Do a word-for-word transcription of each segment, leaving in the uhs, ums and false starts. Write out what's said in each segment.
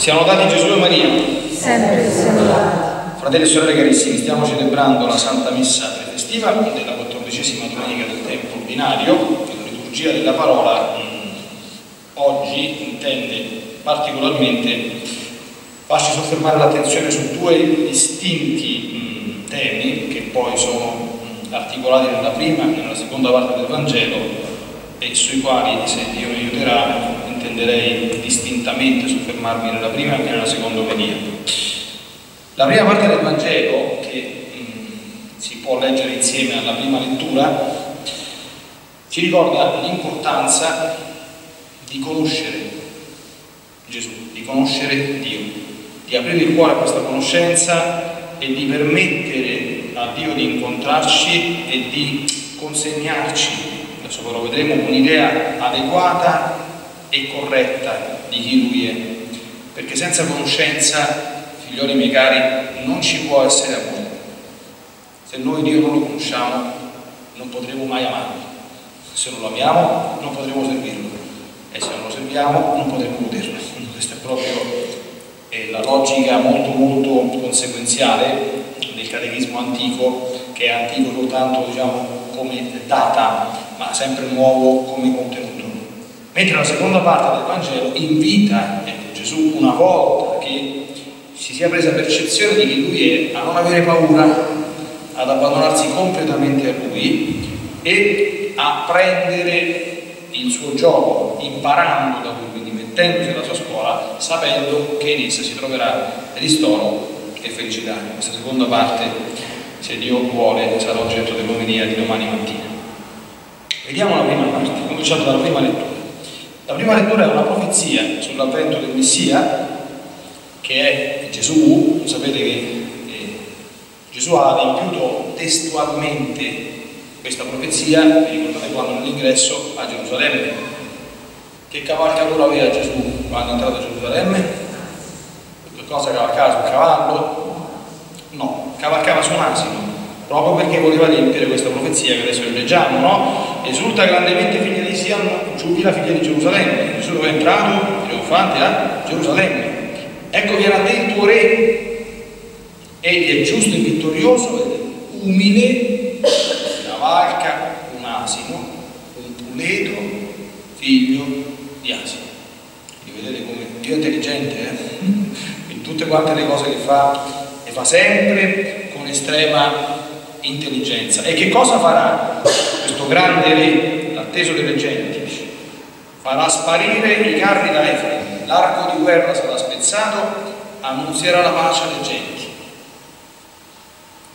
Siano dati Gesù e Maria. Sempre siano dati. Fratelli e sorelle carissimi, stiamo celebrando la Santa Messa prefestiva della quattordicesima domenica del tempo ordinario. La liturgia della parola mh, oggi intende particolarmente farci soffermare l'attenzione su due distinti mh, temi che poi sono mh, articolati nella prima e nella seconda parte del Vangelo e sui quali, se Dio mi aiuterà, intenderei distintamente soffermarmi nella prima e nella seconda omelia. La prima parte del Vangelo, che mh, si può leggere insieme alla prima lettura, ci ricorda l'importanza di conoscere Gesù, di conoscere Dio, di aprire il cuore a questa conoscenza e di permettere a Dio di incontrarci e di consegnarci, adesso però vedremo, un'idea adeguata e corretta di chi Lui è, perché senza conoscenza, figlioli miei cari, non ci può essere amore. Se noi Dio non lo conosciamo, non potremo mai amarlo. Se non lo amiamo, non potremo servirlo. E se non lo serviamo, non potremo goderlo. Questa è proprio eh, la logica molto molto conseguenziale del catechismo antico, che è antico soltanto, diciamo, come data, ma sempre nuovo come contenuto. Mentre la seconda parte del Vangelo invita ecco, Gesù, una volta che si sia presa percezione di chi Lui è, a non avere paura, ad abbandonarsi completamente a Lui e a prendere il suo gioco, imparando da Lui, quindi mettendosi alla sua scuola, sapendo che in essa si troverà ristoro e felicità. Questa seconda parte, se Dio vuole, sarà oggetto dell'omelia di domani mattina. Vediamo la prima parte, cominciando dalla prima lettura. La prima lettura è una profezia sull'avvento del Messia, che è Gesù. Sapete che eh, Gesù ha adempiuto testualmente questa profezia, vi ricordate quando nell'ingresso a Gerusalemme? Che cavalcatura aveva Gesù quando è entrato a Gerusalemme? Che cosa cavalcava? Sul cavallo? No, cavalcava su un asino, proprio perché voleva adempiere questa profezia che adesso leggiamo, no? Esulta grandemente figlia di Sion, giubila figlia di Gerusalemme. Gesù è entrato trionfante a Gerusalemme. Ecco, viene a te il tuo re, egli è giusto e vittorioso ed è umile, cavalca un asino, un puleto, figlio di asino. Quindi vedete come Dio è intelligente, eh? In tutte quante le cose che fa, le fa sempre con estrema intelligenza. E che cosa farà questo grande re, l'atteso delle genti? Farà sparire i carri da Efraim, l'arco di guerra sarà spezzato, annunzierà la pace alle genti.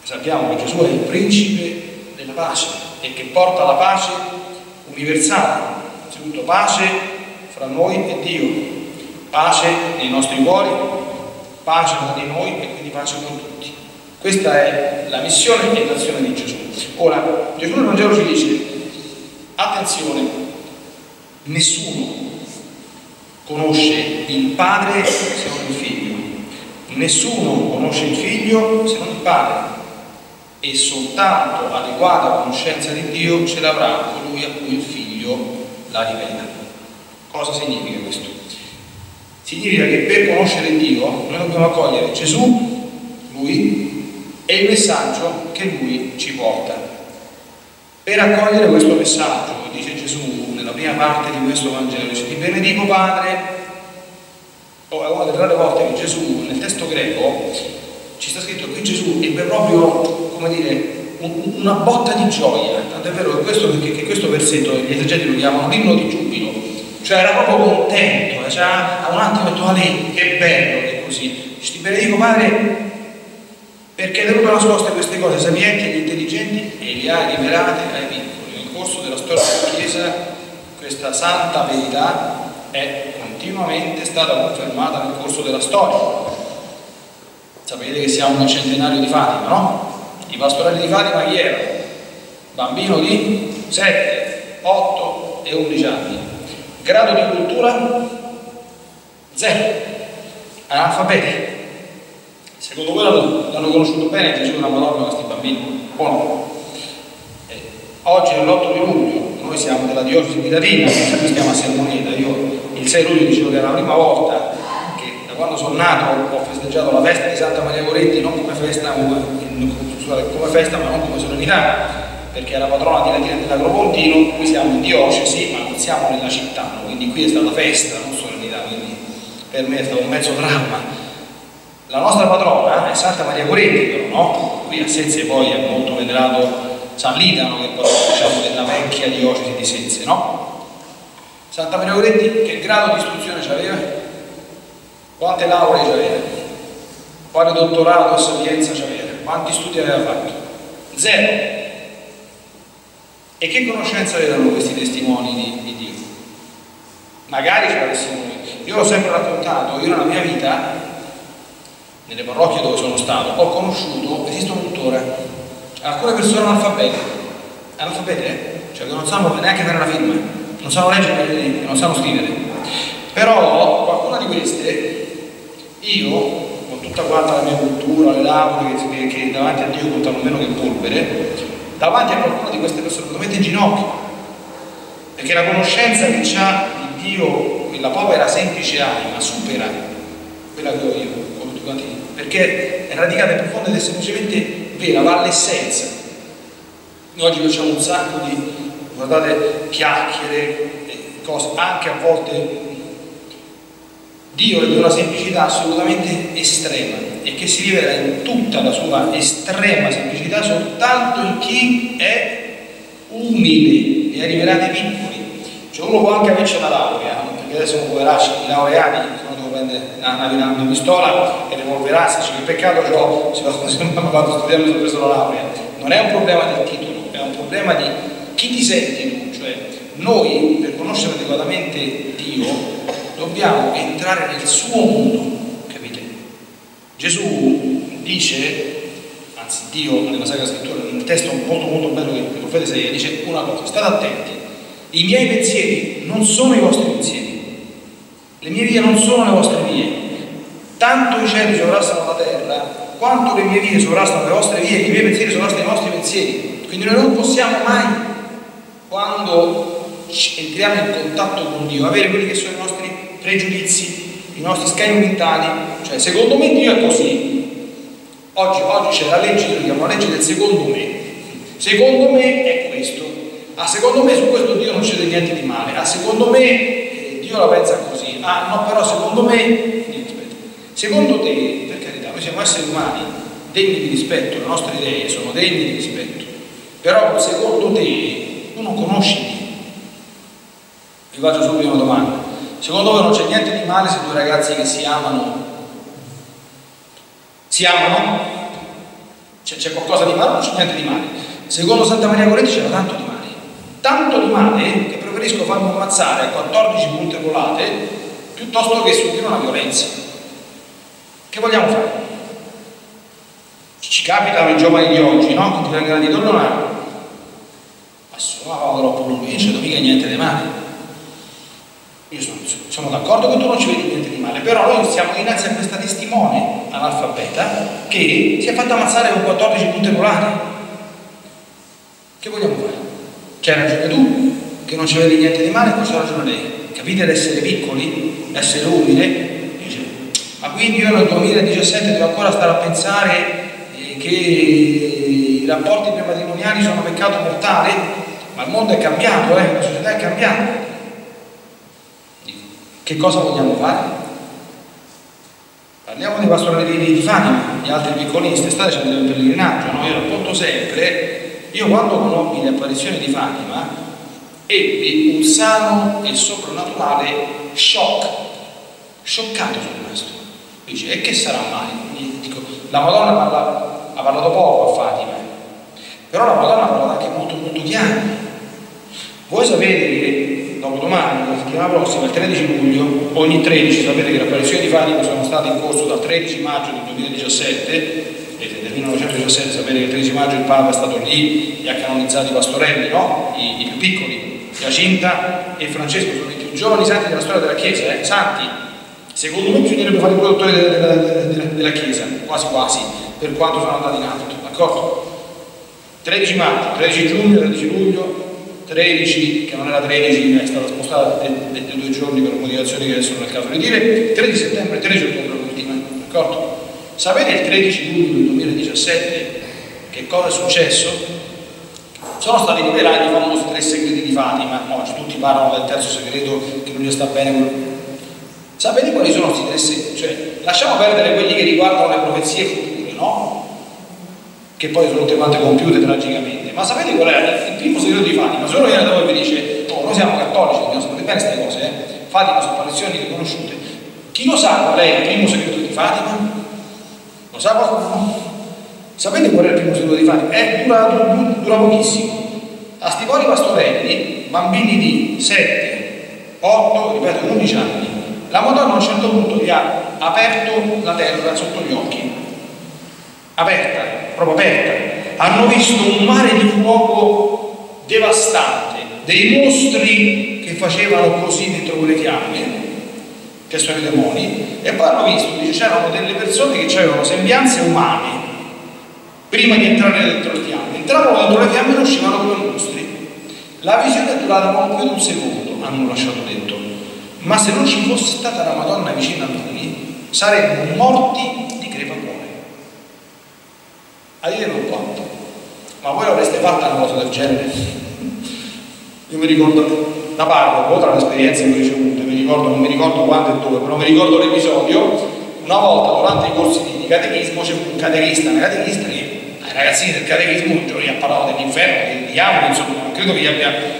Sappiamo che Gesù è il principe della pace e che porta la pace universale, innanzitutto pace fra noi e Dio, pace nei nostri cuori, pace tra di noi e quindi pace con tutti. Questa è la missione e l'azione di Gesù. Ora, Gesù nel Vangelo ci dice, attenzione, nessuno conosce il padre se non il figlio, nessuno conosce il figlio se non il padre, e soltanto adeguata conoscenza di Dio ce l'avrà colui a cui il figlio la rivela. Cosa significa questo? Significa che per conoscere Dio noi dobbiamo accogliere Gesù, Lui, e il messaggio che Lui ci porta. Per accogliere questo messaggio, dice Gesù, la prima parte di questo Vangelo, dice: ti benedico Padre. Oh, è una delle rare volte che Gesù, nel testo greco, ci sta scritto che Gesù ebbe proprio, come dire, un, una botta di gioia. Tant'è vero che questo, che, che questo versetto gli esegeti lo chiamano l'inno di giubilo, cioè era proprio contento, cioè, a un attimo ha detto: Ale, che bello che è così. Dice, ti benedico Padre, perché è venuto nascoste queste cose sapienti e intelligenti e le ha rivelate ai piccoli. Nel corso della storia della Chiesa questa santa verità è continuamente stata confermata nel corso della storia. Sapete che siamo nel centenario di Fatima, no? I pastorelli di Fatima chi erano? Bambino di sette, otto e undici anni. Grado di cultura? Zero. Analfabeti. Secondo voi l'hanno, l'hanno conosciuto bene Gesù, una Madonna, questi bambini? O no? Eh, oggi è l'otto di luglio. Noi siamo della diocesi di Latina, si chiama Sermoneta. Io il sei luglio dicevo che era la prima volta che quando sono nato ho festeggiato la festa di Santa Maria Goretti non come festa, come festa ma non come solennità, perché è la patrona di Latina dell'Agropontino, qui siamo in diocesi ma non siamo nella città, quindi qui è stata festa, non solennità, quindi per me è stato un mezzo dramma. La nostra patrona è Santa Maria Goretti, però no? Qui a Senze poi è molto venerato San Lidano, che poi diciamo della vecchia diocesi di Senze, no? Santa Maria Goretti che grado di istruzione c'aveva? Quante lauree c'aveva? Quale dottorato e sapienza c'aveva? Quanti studi aveva fatto? Zero. E che conoscenza avevano questi testimoni di, di Dio? Magari ce l'avessimo noi. Io l'ho sempre raccontato, io nella mia vita, nelle parrocchie dove sono stato, ho conosciuto, esistono tuttora, alcune persone analfabete, analfabete, cioè che non sanno neanche fare una firma, non sanno leggere, non sanno scrivere, però qualcuna di queste, io, con tutta quanta la mia cultura, le lauree che, che davanti a Dio contano meno che polvere, davanti a qualcuna di queste persone lo mette in ginocchio, perché la conoscenza che ha di Dio, quella povera semplice anima, supera quella che ho io. Perché è radicata e profonda ed è semplicemente vera, va all'essenza. Noi oggi facciamo un sacco di, guardate, chiacchiere, e cose, anche a volte Dio è di una semplicità assolutamente estrema e che si rivela in tutta la sua estrema semplicità soltanto in chi è umile e arriverà dei piccoli. Cioè uno può anche averci una laurea, perché adesso non poveracci, i laureati prende una, una, una pistola e revolverà, se che peccato che ho, se vado a studiare mi sono preso la laurea. Non è un problema del titolo, è un problema di chi ti senti, cioè noi per conoscere adeguatamente Dio dobbiamo entrare nel suo mondo, capite? Gesù dice, anzi Dio nella Sacra Scrittura, nel testo molto molto bello che il profeta Isaia dice una cosa, state attenti, i miei pensieri non sono i vostri pensieri, le mie vie non sono le vostre vie, tanto i cieli sovrastano la terra, quanto le mie vie sovrastano le vostre vie, i miei pensieri sovrastano i vostri pensieri. Quindi noi non possiamo mai, quando entriamo in contatto con Dio, avere quelli che sono i nostri pregiudizi, i nostri schemi mentali, cioè secondo me Dio è così. Oggi, oggi c'è la legge, che chiamiamo la legge del secondo me, secondo me è questo, ah secondo me su questo Dio non c'è niente di male, ah secondo me Dio la pensa così, ah no però secondo me, niente, aspetta. Secondo te, per carità, noi siamo esseri umani degni di rispetto, le nostre idee sono degne di rispetto, però secondo te tu non conosci Dio. Vi faccio subito una domanda, secondo voi non c'è niente di male se due ragazzi che si amano, si amano? C'è qualcosa di male? Non c'è niente di male, secondo Santa Maria Goretti c'era tanto di male, tanto di male che preferisco farmi ammazzare a quattordici punte volate piuttosto che subire una violenza. Che vogliamo fare? Ci capitano i giovani di oggi, no? Che ti vengono di tornare. Ma se no vado troppo lungo, io non c'è mica niente di male. Io sono, sono d'accordo che tu non ci vedi niente di male, però noi siamo dinanzi a questa testimone analfabeta che si è fatta ammazzare con quattordici punte volate. Che vogliamo fare? C'hai ragione tu, che non ci vedi niente di male, e poi c'ha ragione lei. Capite l'essere piccoli, l'essere umile? Dice, ma quindi io nel duemiladiciassette devo ancora stare a pensare eh, che i rapporti prematrimoniali sono un peccato mortale? Ma il mondo è cambiato, eh? La società è cambiata. Che cosa vogliamo fare? Parliamo dei pastorellini di Fatima, gli altri piccoli in estate c'è del pellegrinaggio, no? Io racconto sempre. Io quando conobbi le apparizioni di Fatima ebbi un sano e soprannaturale shock, scioccato sono questo. Dice, e che sarà mai? Io dico, la Madonna parla, ha parlato poco a Fatima, però la Madonna ha parlato anche molto molto chiaro. Voi sapete che dopodomani, la settimana prossima, il tredici luglio, ogni tredici, sapete che le apparizioni di Fatima sono state in corso dal tredici maggio del duemiladiciassette, del millenovecentodiciassette, sapete che il tredici maggio il Papa è stato lì e ha canonizzato i pastorelli, no? I, i più piccoli, Giacinta e Francesco, sono i più giovani santi della storia della Chiesa, eh? Santi, secondo me bisognerebbe fare i produttori della, della, della, della Chiesa, quasi quasi, per quanto sono andati in alto, d'accordo? tredici maggio, tredici giugno, tredici luglio, tredici, che non era tredici, è stata spostata di due giorni per motivazioni che adesso non è il caso di dire, tre di settembre e tredici ottobre l'ultima, d'accordo? Sapete il tredici luglio duemiladiciassette che cosa è successo? Sono stati liberati i famosi tre segreti di Fatima, oggi tutti parlano del terzo segreto che non gli sta bene. Sapete quali sono questi tre segreti? Cioè, lasciamo perdere quelli che riguardano le profezie future, no? Che poi sono tutte quante compiute tragicamente, ma sapete qual è il primo segreto di Fatima? Se uno viene da voi e vi dice, oh, noi siamo cattolici, dobbiamo sapere bene queste cose, eh? Fatima sono apparizioni riconosciute. Chi lo sa qual è il primo segreto di Fatima? Lo sa qualcuno? Sapete qual è il primo segreto di Fatima? È durato, dura pochissimo. A sti poveri pastorelli, bambini di sette, otto, ripeto, undici anni, la Madonna a un certo punto gli ha aperto la terra sotto gli occhi, aperta, proprio aperta. Hanno visto un mare di fuoco devastante, dei mostri che facevano così dentro quelle fiamme, che sono i demoni, e poi hanno visto che c'erano delle persone che avevano sembianze umane prima di entrare dentro le fiamme. Entravano dentro le fiamme e uscivano come mostri. La visione è durata non più di un secondo, hanno lasciato dentro. Ma se non ci fosse stata la Madonna vicino a noi, saremmo morti di crepapone. A dire non quanto, ma voi avreste fatto una cosa del genere? Io mi ricordo, da parroco, tra le esperienze che ho ricevuto, mi ricordo, non mi ricordo quando e dove, però mi ricordo l'episodio. Una volta durante i corsi di catechismo c'è un catechista, una catechista che ai ragazzini del catechismo un giorno gli ha parlato dell'inferno, del diavolo, insomma, non credo che gli abbia.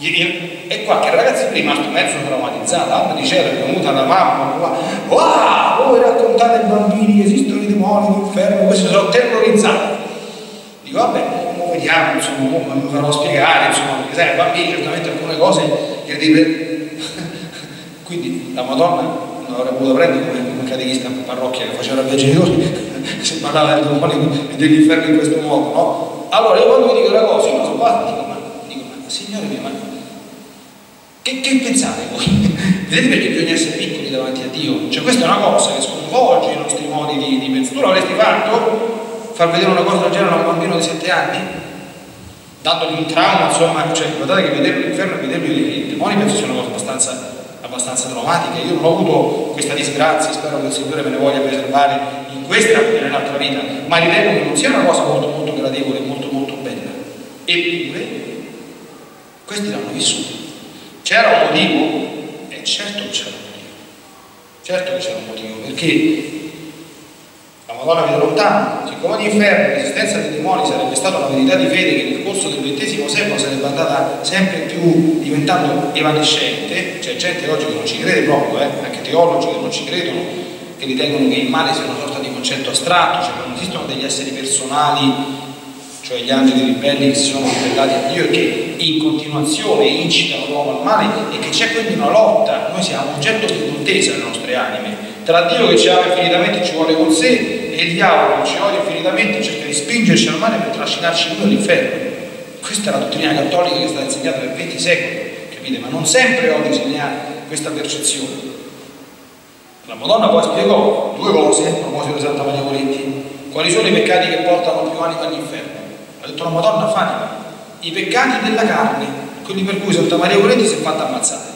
E qualche ragazzino è rimasto mezzo traumatizzato, l'altro diceva, è venuta la mamma, wow, voi raccontate ai bambini che esistono i demoni, l'inferno, questi sono terrorizzati. Dico, vabbè, come vediamo, insomma, come mi farò spiegare, insomma, perché sai, ai bambini certamente alcune cose che deve. Quindi la Madonna non avrebbe potuto prendere come un catechista in parrocchia che faceva i genitori, se parlava del demoni e dell'inferno in questo modo, no? Allora io quando vi dico una cosa, io non so qua, dico, ma dico, ma signore mio, ma Che, che pensate voi? Vedete perché bisogna essere piccoli davanti a Dio? Cioè questa è una cosa che sconvolge i nostri modi di, di pensare. Tu l'avresti fatto? Far vedere una cosa del genere a un bambino di sette anni? Dandogli un trauma, insomma, cioè guardate che vederlo l'inferno e vederlo i demoni penso sia una cosa abbastanza, abbastanza traumatica. Io non ho avuto questa disgrazia, spero che il Signore me ne voglia preservare in questa e nell'altra vita, ma ritengo che non sia una cosa molto molto gradevole, molto molto bella. Eppure, questi l'hanno vissuto. C'era un motivo? E certo che c'era un motivo. Certo che c'era un motivo, perché la Madonna vede lontano, siccome l'inferno, l'esistenza dei demoni sarebbe stata una verità di fede che nel corso del ventesimo secolo sarebbe andata sempre più diventando evanescente, c'è gente oggi che non ci crede proprio, eh? Anche teologi che non ci credono, che ritengono che il male sia una sorta di concetto astratto, cioè non esistono degli esseri personali, cioè gli angeli ribelli che si sono ribellati a Dio e che in continuazione incitano l'uomo al male e che c'è quindi una lotta. Noi siamo oggetto di contesa nelle nostre anime, tra Dio che ci ama infinitamente ci vuole con sé e il diavolo che ci odia infinitamente cerca di spingerci al male per trascinarci noi all'inferno. Questa è la dottrina cattolica che è stata insegnata per venti secoli, capite? Ma non sempre oggi si ne ha questa percezione. La Madonna poi spiegò due cose a proposito di Santa Maria Goretti: quali sono i peccati che portano più anime all'inferno? Ha detto la Madonna Fatima, i peccati della carne, quelli per cui Santa Maria Goretti si è fatta ammazzare.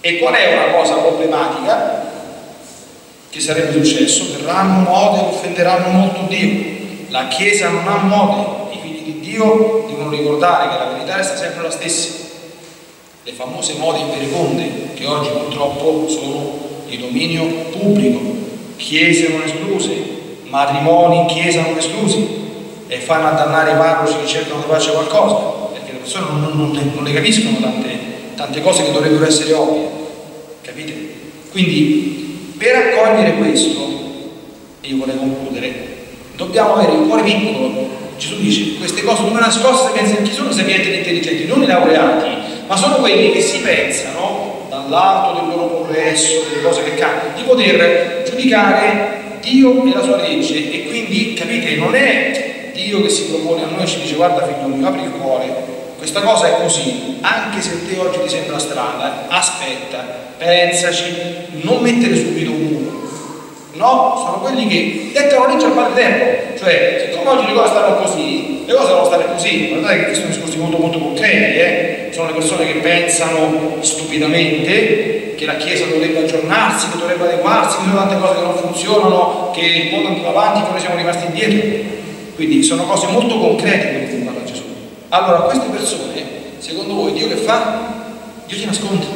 E qual è una cosa problematica che sarebbe successo? Verranno mode che offenderanno molto Dio. La Chiesa non ha mode, i figli di Dio devono ricordare che la verità resta sempre la stessa. Le famose mode infericonde che oggi purtroppo sono di dominio pubblico, chiese non escluse, matrimoni in chiesa non esclusi. E fanno a dannare i parroci che cercano di farci qualcosa, perché le persone non, non, non, non le capiscono tante, tante cose che dovrebbero essere ovvie, capite? Quindi per accogliere questo, e io vorrei concludere, dobbiamo avere il cuore piccolo. Gesù dice, queste cose non nascoste chi sono sapienti e intelligenti, non i laureati, ma sono quelli che si pensano, dall'alto del loro progresso, delle cose che cambiano, di poter giudicare Dio e la sua legge. E quindi, capite, non è Dio che si propone a noi, ci dice guarda figlio mio, apri il cuore, questa cosa è così, anche se te oggi ti sembra strana, aspetta, pensaci, non mettere subito un muro, no? Sono quelli che dettano legge al padre tempo, cioè siccome oggi le cose stanno così, le cose devono stare così. Guardate che questi sono discorsi molto molto concreti, eh? Sono le persone che pensano stupidamente che la Chiesa dovrebbe aggiornarsi, che dovrebbe adeguarsi, che sono tante cose che non funzionano, che il mondo è andato avanti, che noi siamo rimasti indietro. Quindi sono cose molto concrete di cui parla Gesù. Allora queste persone, secondo voi, Dio che fa? Dio si nasconde,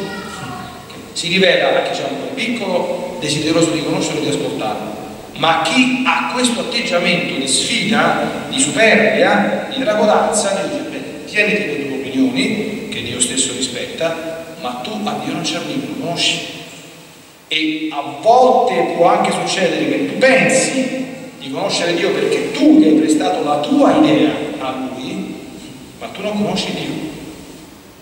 si rivela a chi c'è un piccolo, desideroso di conoscere e di ascoltarlo. Ma chi ha questo atteggiamento di sfida, di superbia, di dragolanza, Dio dice: beh, tieniti le tue opinioni, che Dio stesso rispetta, ma tu a Dio non ci arrivi, lo conosci. E a volte può anche succedere che tu pensi di conoscere Dio perché tu gli hai prestato la tua idea a Lui, ma tu non conosci Dio.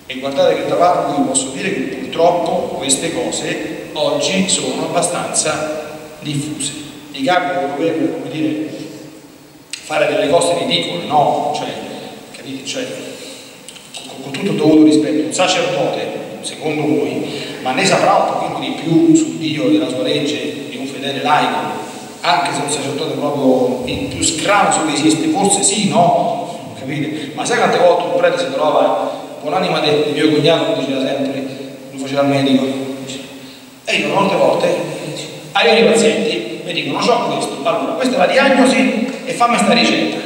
E guardate che da parte vi posso dire che purtroppo queste cose oggi sono abbastanza diffuse. Mi capita che dovrebbero, come dire, fare delle cose ridicole, no? Cioè, capite? Cioè, con, con tutto il dovuto rispetto, un sacerdote, secondo voi, ma ne saprà un pochino di più su Dio della sua legge di un fedele laico, anche se un sacerdote proprio il più scranzo che esiste, forse sì, no? Capite? Ma sai quante volte un prete si trova? L'anima del mio cognato diceva sempre, lo faceva al medico, e io molte volte arrivano i pazienti mi dicono: c'ho questo, allora questa è la diagnosi e fammi sta ricetta.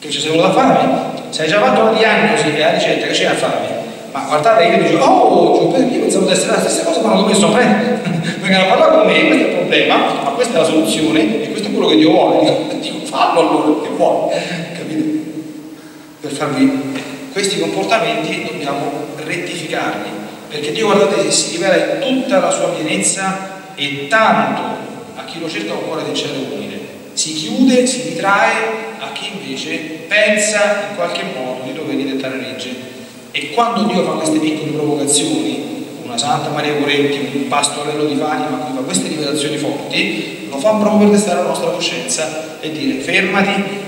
Che ci sei voluta fame? Se hai già fatto la diagnosi e la ricetta, che c'è a fame? Ma guardate, io dico: oh, io pensavo di essere la stessa cosa, ma non l'ho messo a prendere perché non parlava con me, questo è il problema, ma questa è la soluzione e questo è quello che Dio vuole. Dico: fallo allora, che vuole, capite? Per farvi. Questi comportamenti dobbiamo rettificarli, perché Dio, guardate, si rivela in tutta la sua pienezza e tanto a chi lo cerca un cuore sincero e umile. Si chiude, si ritrae a chi invece pensa in qualche modo di dover dettare legge. E quando Dio fa queste piccole provocazioni, una Santa Maria Goretti, un pastorello di Fatima, ma fa queste rivelazioni forti, lo fa proprio per testare la nostra coscienza e dire: fermati.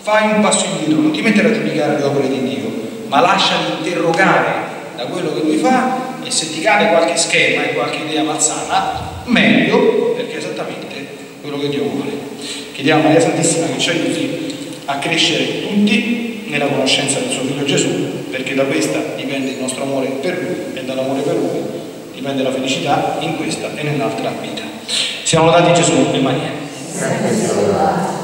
Fai un passo indietro, non ti mettere a giudicare le opere di Dio, ma lasciati interrogare da quello che Lui fa, e se ti cade qualche schema e qualche idea malsana, meglio, perché è esattamente quello che Dio vuole. Chiediamo a Maria Santissima che ci aiuti a crescere tutti nella conoscenza del suo Figlio Gesù, perché da questa dipende il nostro amore per Lui, e dall'amore per Lui dipende la felicità in questa e nell'altra vita. Siamo lodati Gesù e Maria.